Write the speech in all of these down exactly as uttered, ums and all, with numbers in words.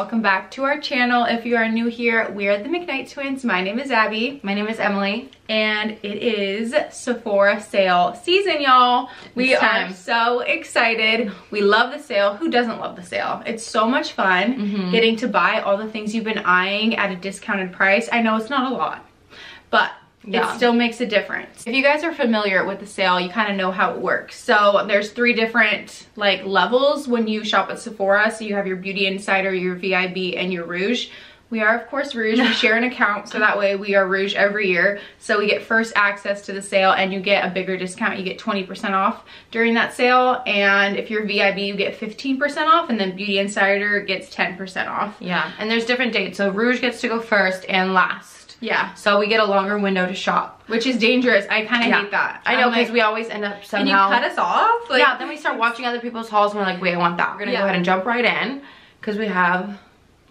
welcome back to our channel. If you are new here, we are the McKnight Twins. My name is Abby. My name is Emily. And it is Sephora sale season, y'all. We are so excited. We love the sale. Who doesn't love the sale? It's so much fun mm-hmm. getting to buy all the things you've been eyeing at a discounted price. I know it's not a lot, but yeah. It still makes a difference. If you guys are familiar with the sale, you kind of know how it works. So there's three different like levels when you shop at Sephora. So you have your Beauty Insider, your V I B, and your Rouge. We are, of course, Rouge. We share an account, so that way we are Rouge every year. So we get first access to the sale, and you get a bigger discount. You get twenty percent off during that sale. And if you're V I B, you get fifteen percent off, and then Beauty Insider gets ten percent off. Yeah, and there's different dates. So Rouge gets to go first and last. Yeah. So we get a longer window to shop, which is dangerous. I kind of yeah. hate that. I know, because like, we always end up somehow. And you cut us off? Like, yeah, then we start watching other people's hauls, and we're like, wait, I want that. We're going to yeah. go ahead and jump right in, because we have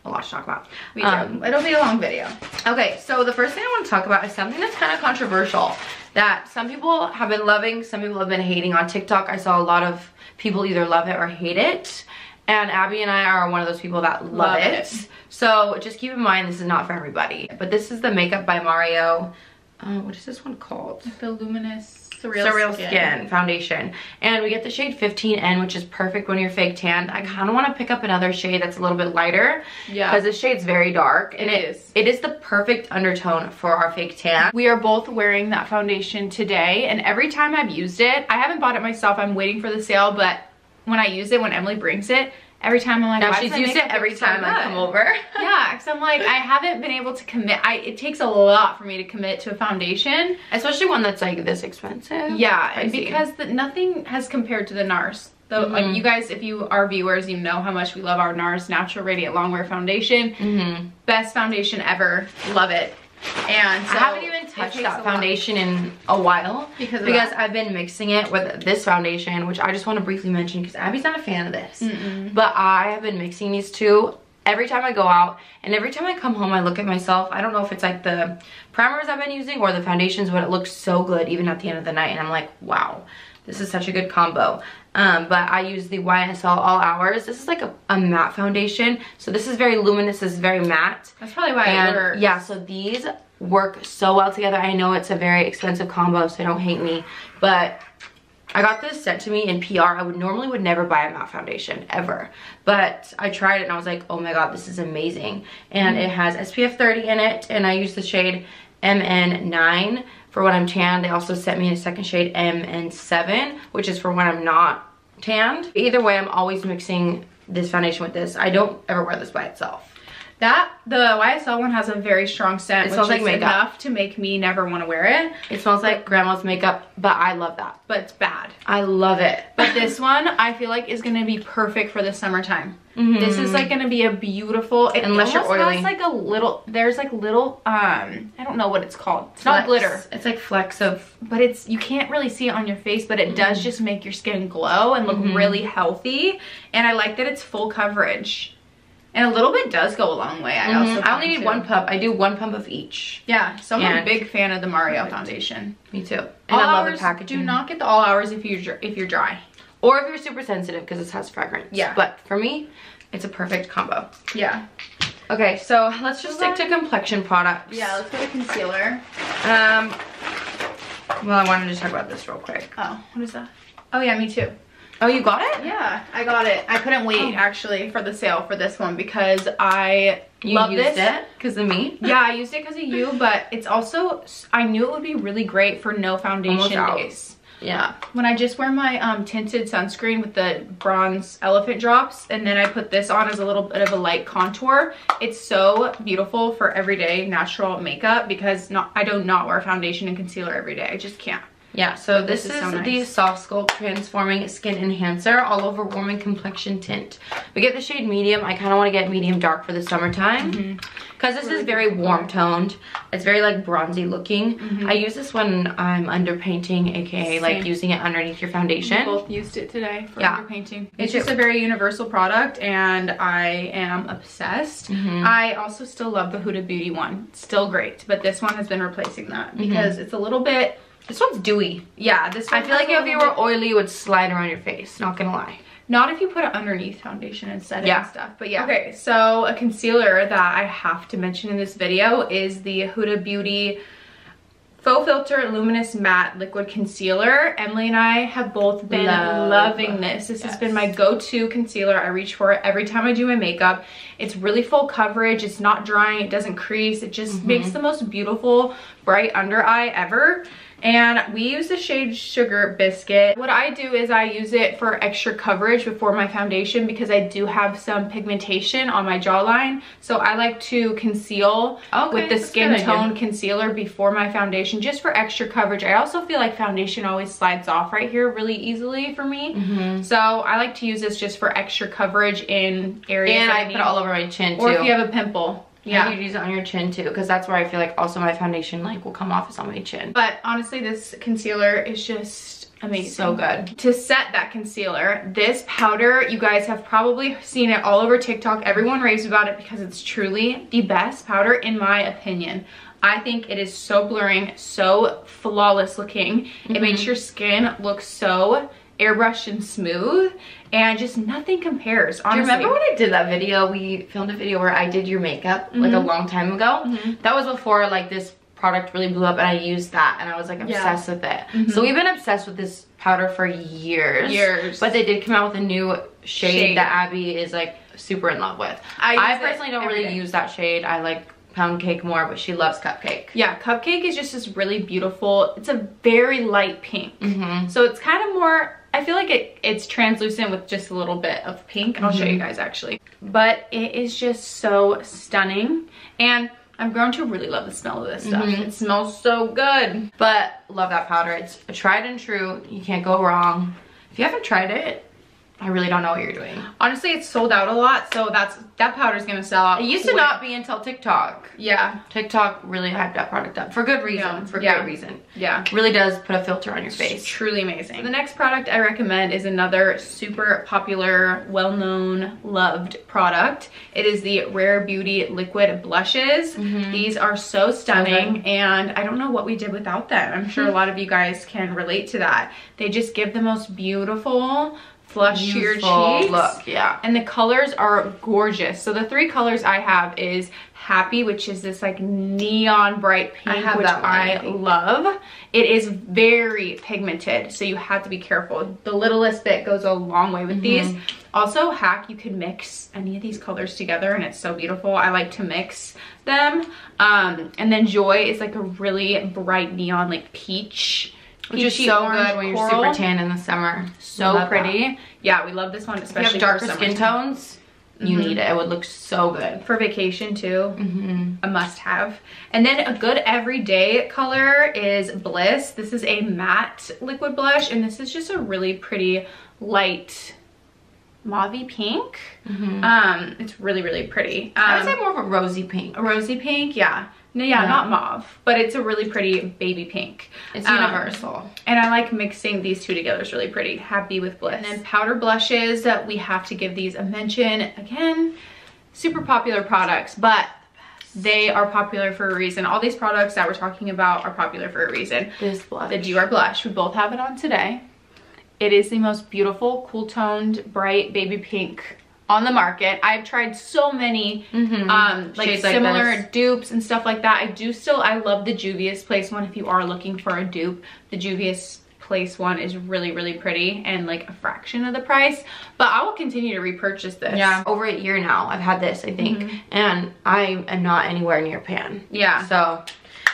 a lot to talk about. We um, do. It'll be a long video. Okay, so the first thing I want to talk about is something that's kind of controversial that some people have been loving, some people have been hating. On TikTok, I saw a lot of people either love it or hate it. And Abby and I are one of those people that love, love it. it. So just keep in mind, this is not for everybody. But this is the Makeup by Mario. Uh, what is this one called? The Luminous Surreal, Surreal Skin. Skin Foundation. And we get the shade fifteen N, which is perfect when you're fake tanned. I kind of want to pick up another shade that's a little bit lighter. Yeah. Because this shade's very dark. And it, it is. It is the perfect undertone for our fake tan. We are both wearing that foundation today. And every time I've used it, I haven't bought it myself. I'm waiting for the sale, but when I use it, when Emily brings it, every time I'm like, now she's used it every time I come over. Yeah, because I'm like, I haven't been able to commit. I It takes a lot for me to commit to a foundation. Especially one that's like this expensive. Yeah, and because the, nothing has compared to the NARS. The, mm-hmm. like, you guys, if you are viewers, you know how much we love our NARS Natural Radiant Longwear Foundation. Mm-hmm. Best foundation ever. Love it. And so I haven't even touched that foundation in a while because because I've been mixing it with this foundation, which I just want to briefly mention because Abby's not a fan of this. Mm-mm. But I have been mixing these two every time I go out, and every time I come home I look at myself. I don't know if it's like the primers I've been using or the foundations, but it looks so good even at the end of the night, and I'm like, wow, this is such a good combo. Um, but I use the Y S L All Hours. This is like a, a matte foundation. So this is very luminous. This is very matte. That's probably why and, it works. Yeah, so these work so well together. I know it's a very expensive combo, so don't hate me. But I got this sent to me in P R. I would normally would never buy a matte foundation, ever. But I tried it and I was like, oh my god, this is amazing. And mm-hmm. it has S P F thirty in it. And I use the shade M N nine. For when I'm tan. They also sent me a second shade, M N seven, which is for when I'm not tanned. Either way, I'm always mixing this foundation with this. I don't ever wear this by itself. That, the Y S L one has a very strong scent, it which smells like is makeup. Enough to make me never want to wear it. It smells like grandma's makeup, but I love that. But it's bad. I love it. But this one, I feel like is going to be perfect for the summertime. Mm-hmm. This is like going to be a beautiful, it unless you're oily. Smells like a little, there's like little, um, I don't know what it's called. It's flex. Not glitter. It's like flecks of, but it's, you can't really see it on your face, but it mm-hmm. does just make your skin glow and look mm-hmm. really healthy. And I like that it's full coverage. And a little bit does go a long way. I mm -hmm. also I only need one pump. I do one pump of each. Yeah, so I'm and a big fan of the Mario perfect. Foundation. Me too. And all I love the packaging. Do not get the All Hours if you're if you're dry, or if you're super sensitive, because this has fragrance. Yeah. But for me, it's a perfect combo. Yeah. Okay, so let's just stick to complexion products. Yeah, let's go to concealer. Um. Well, I wanted to talk about this real quick. Oh, what is that? Oh yeah, me too. Oh, you got it? Yeah, I got it. I couldn't wait, oh. actually, for the sale for this one because I you love used this. it because of me? Yeah, I used it because of you, but it's also, I knew it would be really great for no foundation days. Yeah. When I just wear my um, tinted sunscreen with the bronze elephant drops, and then I put this on as a little bit of a light contour, it's so beautiful for everyday natural makeup because not, I do not wear foundation and concealer every day. I just can't. Yeah, so this, this is, is so nice. The Soft Sculpt Transforming Skin Enhancer All Over Warming Complexion Tint. We get the shade medium. I kind of want to get medium dark for the summertime because mm-hmm. this really is very warm toned. It's very like bronzy looking. Mm-hmm. I use this when I'm underpainting, aka Same. like using it underneath your foundation. We both used it today for yeah. underpainting. It's just a very universal product, and I am obsessed. Mm-hmm. I also still love the Huda Beauty one. It's still great, but this one has been replacing that because mm-hmm. it's a little bit. This one's dewy. Yeah, this one I feel like if you were oily, it would slide around your face. Not gonna lie. Not if you put it underneath foundation instead yeah. and stuff, but yeah. Okay, so a concealer that I have to mention in this video is the Huda Beauty Faux Filter Luminous Matte Liquid Concealer. Emily and I have both been Love. loving this. This yes. has been my go-to concealer. I reach for it every time I do my makeup. It's really full coverage. It's not drying. It doesn't crease. It just mm-hmm. makes the most beautiful bright under eye ever. And we use the shade Sugar Biscuit. What I do is I use it for extra coverage before my foundation because I do have some pigmentation on my jawline. So I like to conceal okay, with the skin tone concealer before my foundation just for extra coverage. I also feel like foundation always slides off right here really easily for me. Mm-hmm. So I like to use this just for extra coverage in areas and that I, I need. Put it all over my chin too. Or if you have a pimple. Yeah, you'd use it on your chin too, because that's where I feel like also my foundation like will come off is on my chin. But honestly, this concealer is just amazing. So good. To set that concealer, this powder, you guys have probably seen it all over TikTok. Everyone raves about it because it's truly the best powder in my opinion. I think it is so blurring, so flawless looking. Mm-hmm. It makes your skin look so airbrushed and smooth, and just nothing compares, honestly. Do you remember when I did that video? We filmed a video where I did your makeup mm-hmm. like a long time ago. Mm-hmm. That was before like this product really blew up, and I used that and I was like obsessed yeah. with it. Mm-hmm. So we've been obsessed with this powder for years. Years. But they did come out with a new shade, shade. that Abby is like super in love with. I, I personally don't really day. use that shade. I like pound cake more, but she loves cupcake. Yeah, cupcake is just this really beautiful, it's a very light pink. Mm-hmm. So it's kind of more, I feel like it, it's translucent with just a little bit of pink. And I'll mm-hmm. show you guys actually. But it is just so stunning. And I've grown to really love the smell of this stuff. Mm-hmm. It smells so good. But love that powder. It's a tried and true. You can't go wrong. If you haven't tried it, I really don't know what you're doing. Honestly, it's sold out a lot. So that's that powder's going to sell out. It used to not be until TikTok. Yeah. TikTok really hyped that product up. For good reason. Yeah. For yeah. good reason. Yeah. Really does put a filter on your face. It's truly amazing. The next product I recommend is another super popular, well-known, loved product. It is the Rare Beauty Liquid Blushes. Mm-hmm. These are so stunning. So and I don't know what we did without them. I'm sure a lot of you guys can relate to that. They just give the most beautiful flush to your cheeks look, yeah, and the colors are gorgeous. So the three colors I have is Happy, which is this like neon bright pink, I which one, I, I love. It is very pigmented, so you have to be careful. The littlest bit goes a long way with mm-hmm. these. Also, Hack, you can mix any of these colors together and it's so beautiful. I like to mix them. Um, and then Joy is like a really bright neon like peach. Which is so good when you're super tan in the summer. So pretty. Yeah, we love this one, especially darker skin tones. You need it. It would look so good for vacation too. Mm-hmm. A must-have. And then a good everyday color is Bliss. This is a matte liquid blush, and this is just a really pretty light mauvey pink. Mm-hmm. Um, it's really really pretty. Um, I would say more of a rosy pink. A rosy pink, yeah. No, yeah, yeah, not mauve, but it's a really pretty baby pink. It's um, universal. And I like mixing these two together. It's really pretty. Happy with Bliss. And then powder blushes, that we have to give these a mention. Again, super popular products, but they are popular for a reason. All these products that we're talking about are popular for a reason. This blush. The Dior blush. We both have it on today. It is the most beautiful, cool-toned, bright baby pink on the market. I've tried so many mm-hmm. um, like Shades similar like dupes and stuff like that. I do still, I love the Juvia's Place one if you are looking for a dupe. The Juvia's Place one is really, really pretty and like a fraction of the price. But I will continue to repurchase this. Yeah, over a year now I've had this, I think. Mm-hmm. And I am not anywhere near pan. Yeah. So,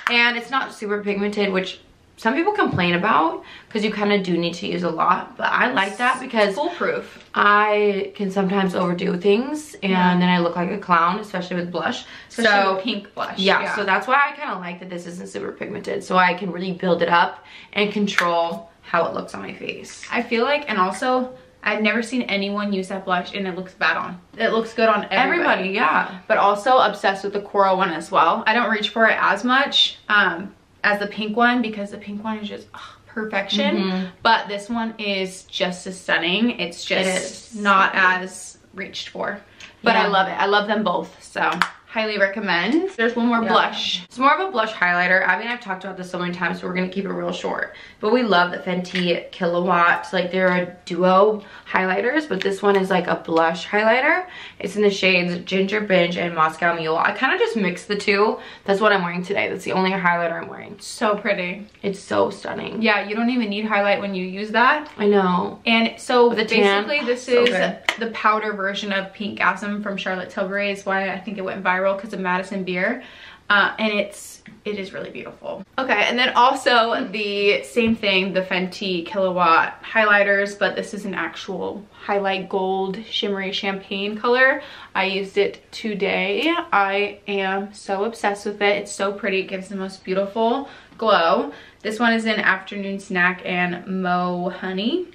and it's not super pigmented, which some people complain about because you kind of do need to use a lot, but I like that because foolproof. I can sometimes overdo things and yeah. then I look like a clown, especially with blush. Especially so with pink blush. Yeah, yeah, so that's why I kind of like that this isn't super pigmented, so I can really build it up and control how it looks on my face. I feel like, and also I've never seen anyone use that blush and it looks bad on. It looks good on everybody. Everybody, yeah. But also obsessed with the coral one as well. I don't reach for it as much. Um, as the pink one, because the pink one is just oh, perfection. Mm-hmm. But this one is just as stunning. It's just it not so as reached for. But yeah. I love it. I love them both. So highly recommend. There's one more yeah. blush. It's more of a blush highlighter. Abby and I've talked about this so many times, so we're gonna keep it real short. But we love the Fenty Kilowatt. Like, they're a duo highlighters, but this one is like a blush highlighter. It's in the shades Ginger Binge and Moscow Mule. I kind of just mixed the two. That's what I'm wearing today. That's the only highlighter I'm wearing. So pretty. It's so stunning. Yeah, you don't even need highlight when you use that. I know. And so the basically tan, this so is good. The powder version of Pink Gasm from Charlotte Tilbury. Is why I think it went viral, because of Madison Beer. Uh, and it's it is really beautiful. Okay, and then also the same thing, the Fenty Kilowatt highlighters, but this is an actual highlight gold shimmery champagne color. I used it today. I am so obsessed with it. It's so pretty. It gives the most beautiful glow. This one is in Afternoon Snack and Mo Honey.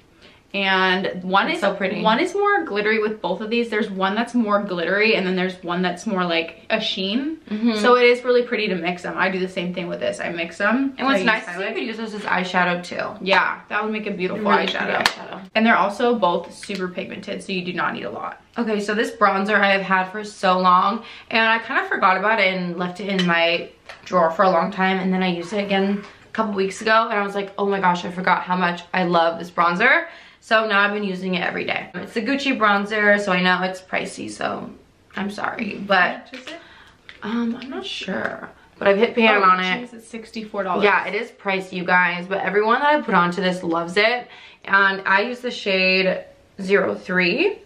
And one it's is so pretty. One is more glittery with both of these. There's one that's more glittery, and then there's one that's more like a sheen. Mm-hmm. So it is really pretty to mix them. I do the same thing with this. I mix them. And what's nice is you could use this as eyeshadow too. Yeah, that would make a beautiful really eyeshadow. eyeshadow. And they're also both super pigmented, so you do not need a lot. Okay, so this bronzer I have had for so long, and I kind of forgot about it and left it in my drawer for a long time, and then I used it again a couple weeks ago, and I was like, oh my gosh, I forgot how much I love this bronzer. So now I've been using it every day. It's the Gucci bronzer, so I know it's pricey, so I'm sorry. But um, I'm not sure. But I've hit pan oh, on geez, it. It's sixty-four dollars. Yeah, it is pricey, you guys. But everyone that I put onto this loves it. And I use the shade zero three.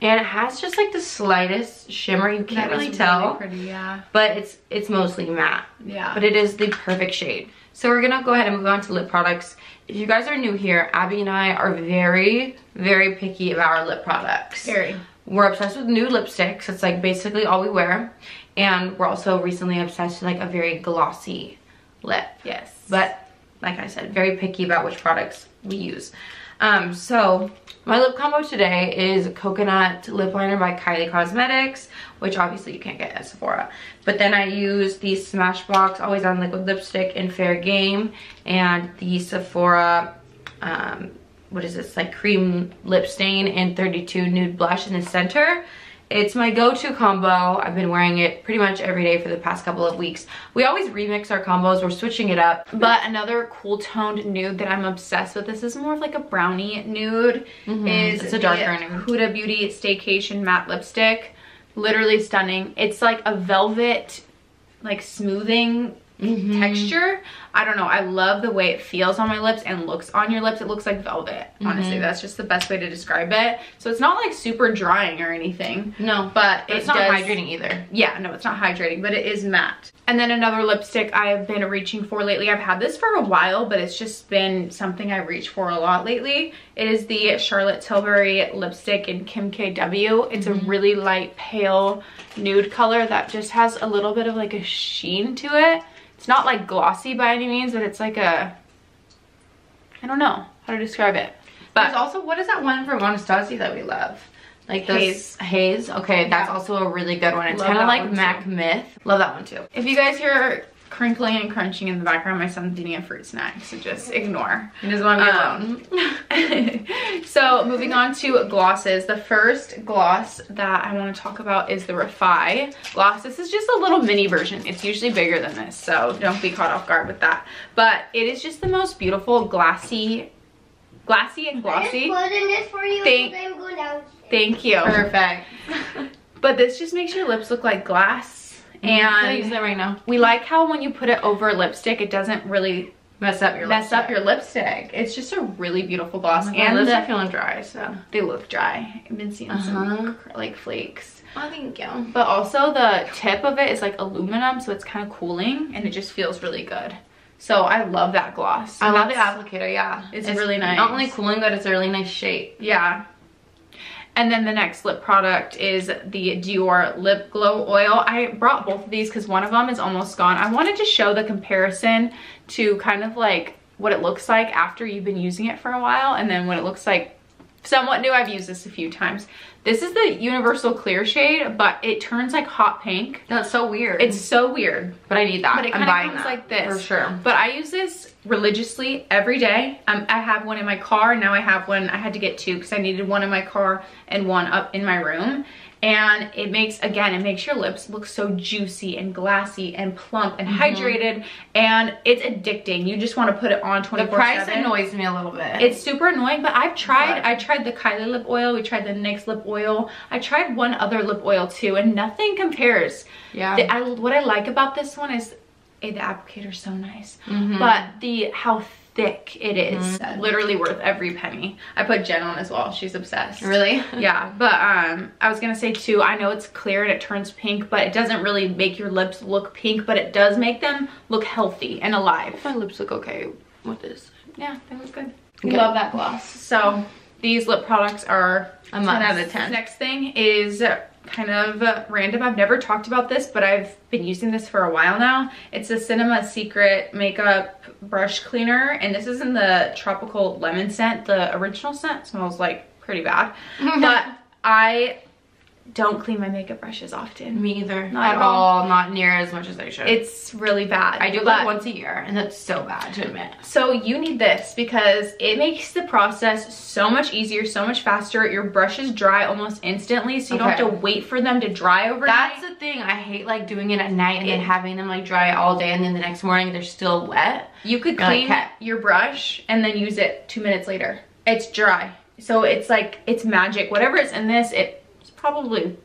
And it has just like the slightest shimmer. You can't really tell. Really pretty, yeah. But it's it's mostly matte. Yeah. But it is the perfect shade. So we're gonna go ahead and move on to lip products. If you guys are new here, Abby and I are very, very picky about our lip products. Very. We're obsessed with nude lipsticks. It's like basically all we wear. And we're also recently obsessed with like a very glossy lip. Yes. But like I said, very picky about which products we use. Um, so my lip combo today is Coconut Lip Liner by Kylie Cosmetics, which obviously you can't get at Sephora. But then I use the Smashbox Always On Liquid Lipstick in Fair Game, and the Sephora, um, what is this, like Cream Lip Stain and thirty-two Nude Blush in the center. It's my go-to combo. I've been wearing it pretty much every day for the past couple of weeks. We always remix our combos. We're switching it up. But another cool toned nude that I'm obsessed with, this is more of like a brownie nude, mm-hmm. is it's a darker nude. Huda Beauty Staycation Matte Lipstick. Literally stunning. It's like a velvet, like smoothing mm-hmm. texture. I don't know. I love the way it feels on my lips and looks on your lips. It looks like velvet. Honestly, mm-hmm. that's just the best way to describe it. So it's not like super drying or anything. No, but, but it it's not does, hydrating either. Yeah, no, it's not hydrating, but it is matte. And then another lipstick I have been reaching for lately. I've had this for a while, but it's just been something I reach for a lot lately. It is the Charlotte Tilbury lipstick in Kim K W. It's mm-hmm. a really light, pale nude color that just has a little bit of like a sheen to it. It's not like glossy by any means, but it's like a, I don't know how to describe it. But there's also, what is that one from Anastasia that we love? Like those Haze. Haze. Okay, that's also a really good one. It's kind of like Mac Myth. Love that one too. If you guys hear crinkling and crunching in the background, my son's eating a fruit snack, so just ignore. He doesn't want to be alone. So moving on to glosses. The first gloss that I want to talk about is the Refi gloss. This is just a little mini version. It's usually bigger than this, so don't be caught off guard with that. But it is just the most beautiful glassy, glassy and glossy. I'm closing this for you. Thank, I'm going down. Thank you. Perfect. But this just makes your lips look like glass. And I use that right now. We like how when you put it over lipstick, it doesn't really mess up your mess lipstick. up your lipstick. It's just a really beautiful gloss. Oh God, and lips are feeling dry, so they look dry. I've been seeing uh -huh. some like flakes. Oh, thank you. But also the tip of it is like aluminum, so it's kind of cooling, and it just feels really good. So I love that gloss. I love the applicator. Yeah, it's, it's really nice. Not only cooling, but it's a really nice shape. Yeah. And then the next lip product is the Dior Lip Glow Oil. I brought both of these because one of them is almost gone. I wanted to show the comparison to kind of like what it looks like after you've been using it for a while, and then what it looks like somewhat new. I've used this a few times. This is the Universal Clear shade, but it turns like hot pink. That's so weird. It's so weird. But I need that. But it kind of comes like this. For sure. But I use this religiously every day. Um, I have one in my car. Now I have one. I had to get two because I needed one in my car and one up in my room. And it makes, again, it makes your lips look so juicy and glassy and plump and mm-hmm. hydrated. And it's addicting. You just want to put it on twenty-four seven. The price annoys me a little bit. It's super annoying, but I've tried. But I tried the Kylie lip oil. We tried the N Y X lip oil. I tried one other lip oil too, and nothing compares. Yeah. The, I, what I like about this one is, A, the applicator's so nice. Mm-hmm. But the how thick it is. Mm-hmm. Literally worth every penny. I put Jen on as well. She's obsessed. Really? Yeah. But um, I was going to say too, I know it's clear and it turns pink, but it doesn't really make your lips look pink, but it does make them look healthy and alive. My lips look okay with this. Yeah, they look good. We okay. love that gloss. So these lip products are a ten out of ten. Next thing is kind of random. I've never talked about this, but I've been using this for a while now. It's a Cinema Secret makeup brush cleaner, and this is in the tropical lemon scent. The original scent smells like pretty bad, but I don't clean my makeup brushes often. Me either. Not at all. all. Not near as much as I should. It's really bad. I do that like once a year, and that's so bad to admit. So you need this because it makes the process so much easier, so much faster. Your brushes dry almost instantly, so you okay. don't have to wait for them to dry overnight. That's the thing. I hate like doing it at night and then having them like dry all day, and then the next morning they're still wet. You could You're clean like, your brush and then use it two minutes later. It's dry. So it's like, it's magic. Whatever is in this, it probably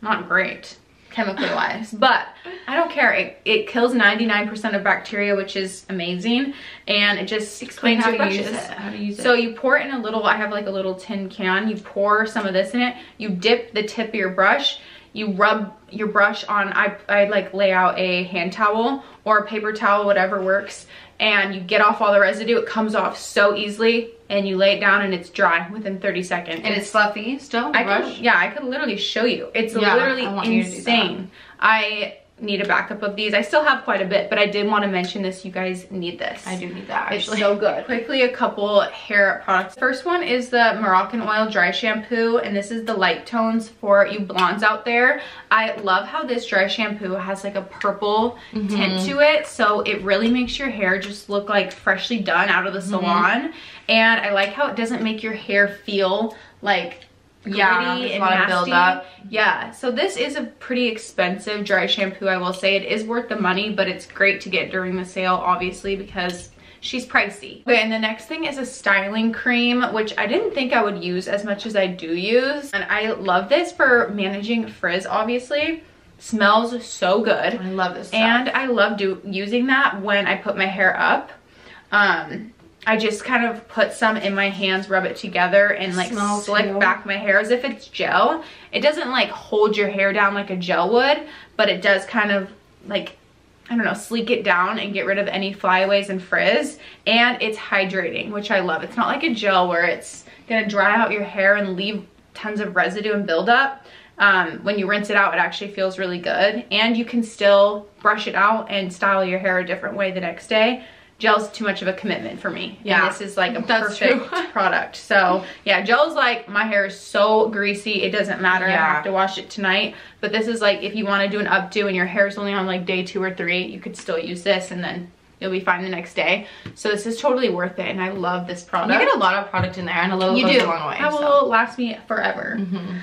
not great chemically wise, but I don't care. It, it kills ninety-nine percent of bacteria, which is amazing, and it just explains how to use it. How to use it. So you pour it in a little, I have like a little tin can, you pour some of this in it, you dip the tip of your brush, you rub your brush on, I, I like lay out a hand towel or a paper towel, whatever works, and you get off all the residue. It comes off so easily, and you lay it down and it's dry within thirty seconds. And it's fluffy still? I brush? Could, yeah, I could literally show you. It's yeah, literally I insane. I need a backup of these. I still have quite a bit, but I did want to mention this. You guys need this. I do need that, actually. It's so good. Quickly, a couple hair products. First one is the Moroccan Oil Dry Shampoo, and this is the light tones for you blondes out there. I love how this dry shampoo has like a purple mm-hmm. tint to it, so it really makes your hair just look like freshly done out of the salon. Mm-hmm. And I like how it doesn't make your hair feel like gritty yeah, and a lot nasty. Of build up. Yeah, so this is a pretty expensive dry shampoo, I will say. It is worth the money, but it's great to get during the sale, obviously, because she's pricey. Okay, and the next thing is a styling cream, which I didn't think I would use as much as I do use. And I love this for managing frizz, obviously. Smells so good. I love this stuff. And I love do using that when I put my hair up. Um... I just kind of put some in my hands, rub it together, and like slick too. back my hair as if it's gel. It doesn't like hold your hair down like a gel would, but it does kind of like, I don't know, sleek it down and get rid of any flyaways and frizz. And it's hydrating, which I love. It's not like a gel where it's gonna dry out your hair and leave tons of residue and buildup. Um, when you rinse it out, it actually feels really good. And you can still brush it out and style your hair a different way the next day. Gel's too much of a commitment for me. Yeah. And this is like a That's perfect product. So yeah, gel's like, my hair is so greasy, it doesn't matter. Yeah. I have to wash it tonight. But this is like, if you want to do an updo and your hair's only on like day two or three, you could still use this and then you'll be fine the next day. So this is totally worth it, and I love this product. You get a lot of product in there, and a little you goes do. a long way. That so. will last me forever. Mm-hmm.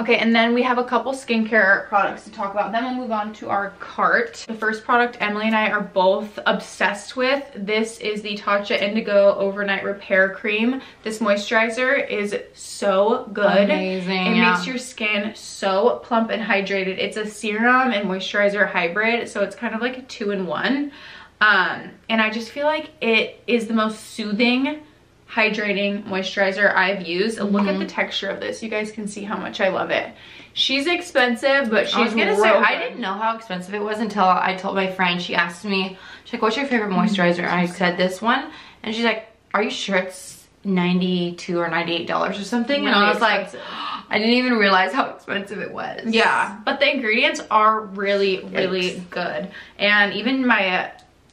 Okay, and then we have a couple skincare products to talk about. Then we'll move on to our cart. The first product Emily and I are both obsessed with. This is the Tatcha Indigo Overnight Repair Cream. This moisturizer is so good. Amazing. It yeah. makes your skin so plump and hydrated. It's a serum and moisturizer hybrid, so it's kind of like a two-in-one. Um, and I just feel like it is the most soothing, hydrating moisturizer I've used. Mm-hmm. Look at the texture of this. You guys can see how much I love it. She's expensive, but she's I was gonna say good. I didn't know how expensive it was until I told my friend. She asked me, she's like, "What's your favorite moisturizer?" And I said this one, and she's like, "Are you sure it's ninety-two or ninety-eight dollars or something?" Really and I was expensive. like, oh, I didn't even realize how expensive it was. Yeah, but the ingredients are really, Yikes. really good, and even my. Uh,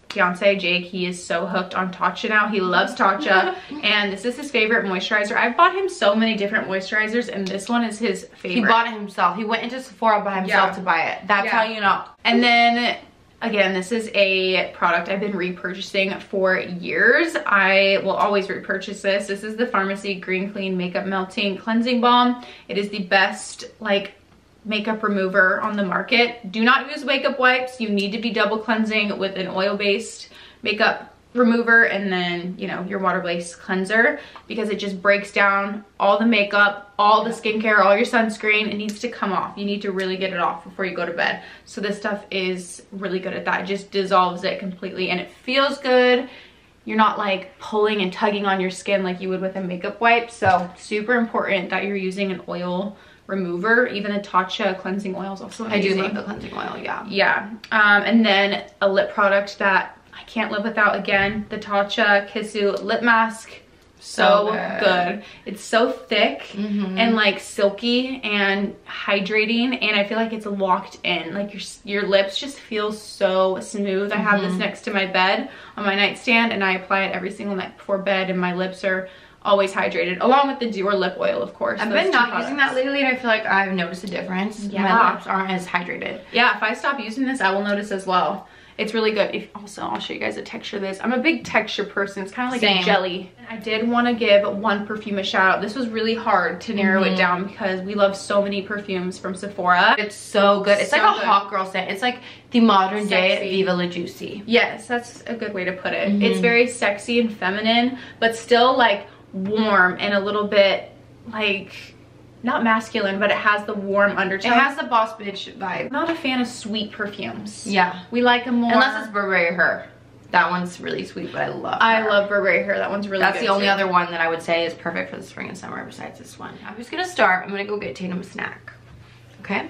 Fiance Jake, he is so hooked on Tatcha now. He loves Tatcha, and this is his favorite moisturizer. I've bought him so many different moisturizers, and this one is his favorite. He bought it himself. He went into Sephora by himself yeah. to buy it. That's yeah. how you know. And then again, this is a product I've been repurchasing for years. I will always repurchase this. This is the Pharmacy Green Clean Makeup Melting Cleansing Balm. It is the best like makeup remover on the market. Do not use wake up wipes. You need to be double cleansing with an oil-based makeup remover and then, you know, your water-based cleanser, because it just breaks down all the makeup, all the skincare, all your sunscreen. It needs to come off. You need to really get it off before you go to bed. So this stuff is really good at that. It just dissolves it completely and it feels good. You're not like pulling and tugging on your skin like you would with a makeup wipe. So super important that you're using an oil remover. Even the Tatcha cleansing oil is also amazing. I do love the cleansing oil, yeah. Yeah. Um, and then a lip product that I can't live without, again, the Tatcha Kissu lip mask. So, so good. good. It's so thick mm-hmm. and like silky and hydrating, and I feel like it's locked in. Like your your lips just feel so smooth. Mm-hmm. I have this next to my bed on my nightstand, and I apply it every single night before bed, and my lips are always hydrated, along with the Dior lip oil, of course. I've been not products. using that lately, and I feel like I've noticed a difference. Yeah. My lips aren't as hydrated. Yeah, if I stop using this, I will notice as well. It's really good. If, also, I'll show you guys a texture of this. I'm a big texture person. It's kind of like Same. a jelly. I did want to give one perfume a shout out. This was really hard to narrow mm-hmm. it down because we love so many perfumes from Sephora. It's so good. It's so like a good. hot girl scent. It's like the modern sexy. day Viva La Juicy. Yes, that's a good way to put it. Mm-hmm. It's very sexy and feminine, but still like warm and a little bit like... not masculine, but it has the warm undertone. It has the boss bitch vibe. Not a fan of sweet perfumes. Yeah. We like them more. Unless it's Burberry Her. That one's really sweet, but I love her. I love Burberry Her. That one's really That's good. That's the only too. other one that I would say is perfect for the spring and summer besides this one. I'm just going to starve. I'm going to go get Tatum a snack. Okay?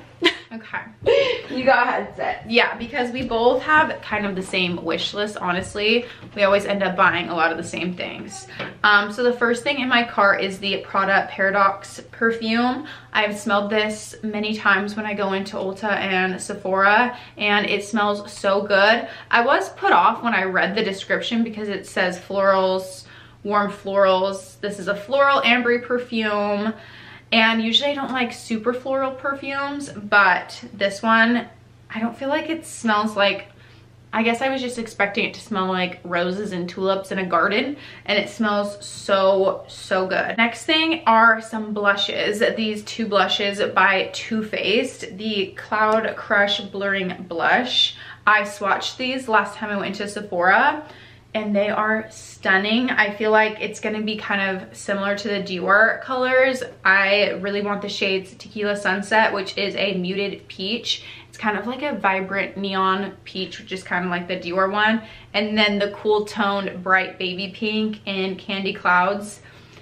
Okay. You got a headset. Yeah, because we both have kind of the same wish list, honestly. We always end up buying a lot of the same things. Um, so the first thing in my cart is the Prada Paradox perfume. I've smelled this many times when I go into Ulta and Sephora, and it smells so good. I was put off when I read the description because it says florals, warm florals. This is a floral ambery perfume. And usually I don't like super floral perfumes, but this one, I don't feel like it smells like, I guess I was just expecting it to smell like roses and tulips in a garden, and it smells so, so good. Next thing are some blushes. These two blushes by Too Faced, the Cloud Crush Blurring Blush. I swatched these last time I went to Sephora, and they are stunning. I feel like it's gonna be kind of similar to the Dior colors. I really want the shades Tequila Sunset, which is a muted peach. It's kind of like a vibrant neon peach, which is kind of like the Dior one. And then the cool toned bright baby pink in Candy Clouds.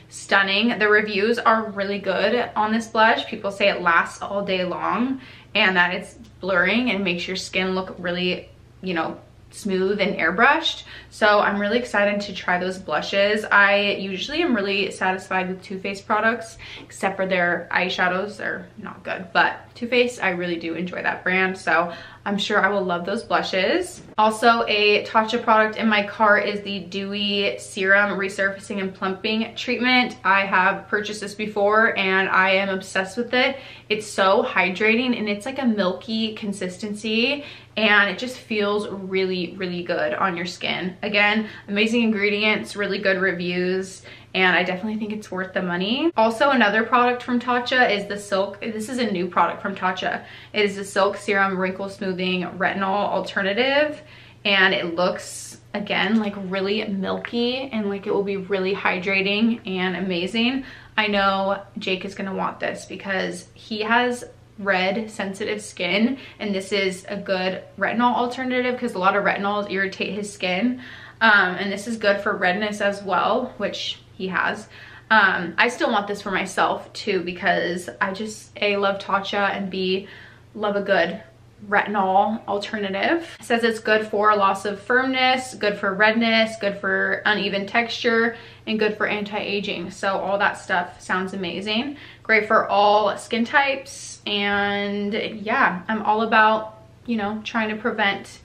Stunning. The reviews are really good on this blush. People say it lasts all day long and that it's blurring and makes your skin look really, you know, smooth and airbrushed. So I'm really excited to try those blushes. I usually am really satisfied with Too Faced products, except for their eyeshadows. They're not good, but Too Faced, I really do enjoy that brand, so I'm sure I will love those blushes. Also, a Tatcha product in my cart is the Dewy Serum Resurfacing and Plumping Treatment. I have purchased this before and I am obsessed with it. It's so hydrating and it's like a milky consistency, and it just feels really, really good on your skin. Again, amazing ingredients, really good reviews, and I definitely think it's worth the money. Also, another product from Tatcha is the Silk. This is a new product from Tatcha. It is the Silk Serum Wrinkle Smoothing Retinol Alternative. And it looks, again, like really milky, and like it will be really hydrating and amazing. I know Jake is going to want this because he has red sensitive skin. And this is a good retinol alternative because a lot of retinols irritate his skin. Um, and this is good for redness as well, which... he has. Um, I still want this for myself too, because I just A, love Tatcha, and B, love a good retinol alternative. It says it's good for loss of firmness, good for redness, good for uneven texture, and good for anti-aging. So all that stuff sounds amazing. Great for all skin types. And yeah, I'm all about, you know, trying to prevent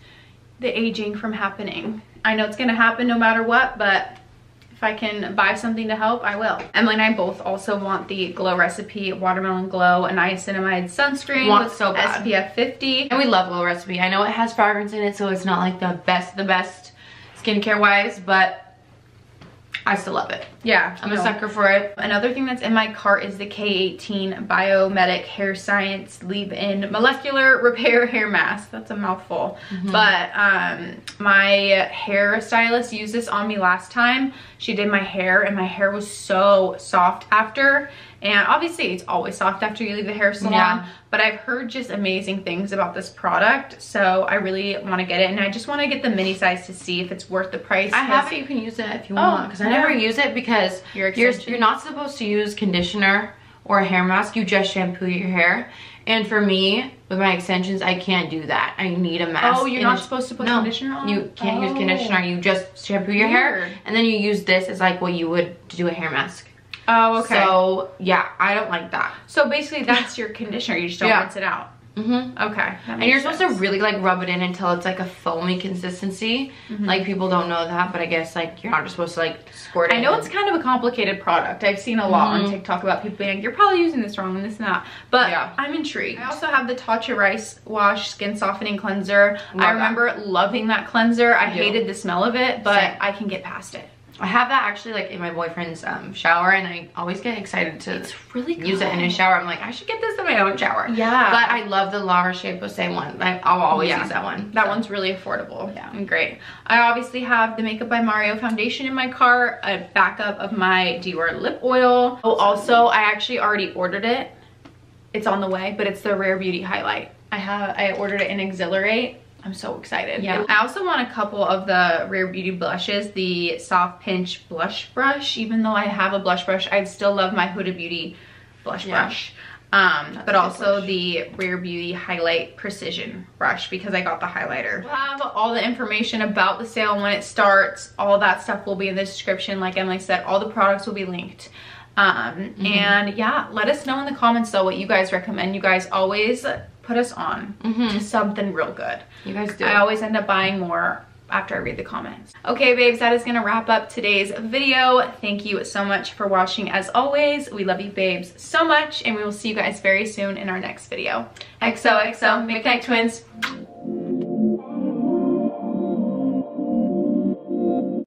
the aging from happening. I know it's gonna happen no matter what, but if I can buy something to help, I will. Emily and I both also want the Glow Recipe Watermelon Glow and Niacinamide Sunscreen want with so bad. S P F fifty. And we love Glow Recipe. I know it has fragrance in it, so it's not like the best, the best skincare wise, but I still love it. Yeah, I'm a sucker for it. Another thing that's in my cart is the K eighteen Biomedic Hair Science Leave-In Molecular Repair Hair Mask. That's a mouthful. Mm-hmm. But um, my hair stylist used this on me last time. She did my hair and my hair was so soft after. And obviously it's always soft after you leave the hair salon, yeah. but I've heard just amazing things about this product. So I really want to get it. And I just want to get the mini size to see if it's worth the price. I have it. You can use it if you want. Because oh, I never yeah. use it because you're, you're, you're not supposed to use conditioner or a hair mask. You just shampoo your hair. And for me, with my extensions, I can't do that. I need a mask. Oh, you're not supposed to put no, conditioner on? You can't oh. use conditioner. You just shampoo your Weird. hair. And then you use this as like what you would to do a hair mask. Oh, okay. So, yeah, I don't like that. So, basically, that's your conditioner. You just don't yeah. rinse it out. Mm-hmm. Okay. And you're sense. supposed to really, like, rub it in until it's, like, a foamy consistency. Mm-hmm. Like, people don't know that, but I guess, like, you're not just supposed to, like, squirt it. I know in. It's kind of a complicated product. I've seen a lot mm-hmm. on TikTok about people being like, you're probably using this wrong and this and that. But yeah. I'm intrigued. I also have the Tatcha Rice Wash Skin Softening Cleanser. Love I remember that. loving that cleanser. I, I hated the smell of it, but Same. I can get past it. I have that actually like in my boyfriend's um, shower, and I always get excited to it's really use it in his shower. I'm like, I should get this in my own shower. Yeah. But I love the Laura Mercier Posay one. I, I'll always yeah. use that one. That so. one's really affordable yeah. and great. I obviously have the Makeup by Mario foundation in my cart, a backup of my Dior lip oil. Oh, also, I actually already ordered it. It's on the way, but it's the Rare Beauty highlight. I have, I ordered it in Exhilarate. I'm so excited. Yeah. I also want a couple of the Rare Beauty blushes, the Soft Pinch Blush Brush. Even though I have a blush brush, I still love my Huda Beauty blush yeah. brush. Um, but also brush. the Rare Beauty Highlight Precision Brush because I got the highlighter. We'll have all the information about the sale when it starts. All that stuff will be in the description. Like Emily said, all the products will be linked. Um, mm-hmm. And yeah, let us know in the comments though what you guys recommend. You guys always... put us on mm-hmm. to something real good. You guys do. I always end up buying more after I read the comments. Okay, babes, that is gonna wrap up today's video. Thank you so much for watching as always. We love you, babes, so much, and we will see you guys very soon in our next video. X O X O, McKnight Twins.